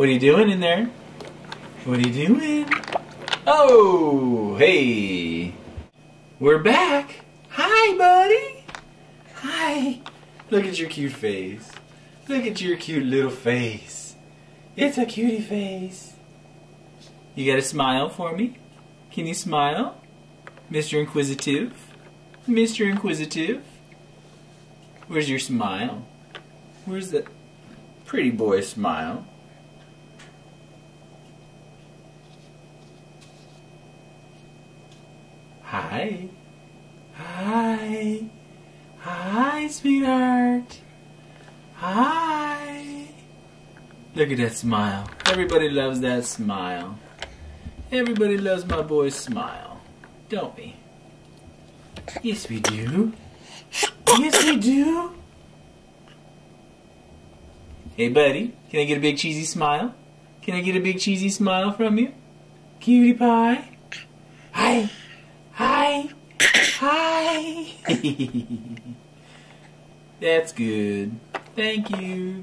What are you doing in there? What are you doing? Oh, hey. We're back. Hi, buddy. Hi. Look at your cute face. Look at your cute little face. It's a cutie face. You gotta smile for me. Can you smile? Mr. Inquisitive. Mr. Inquisitive. Where's your smile? Where's the pretty boy smile? Hi. Hi. Hi, sweetheart. Hi. Look at that smile. Everybody loves that smile. Everybody loves my boy's smile. Don't we? Yes, we do. Yes, we do. Hey, buddy. Can I get a big cheesy smile? Can I get a big cheesy smile from you? Cutie pie. Hi. Hi. Hi. That's good. Thank you.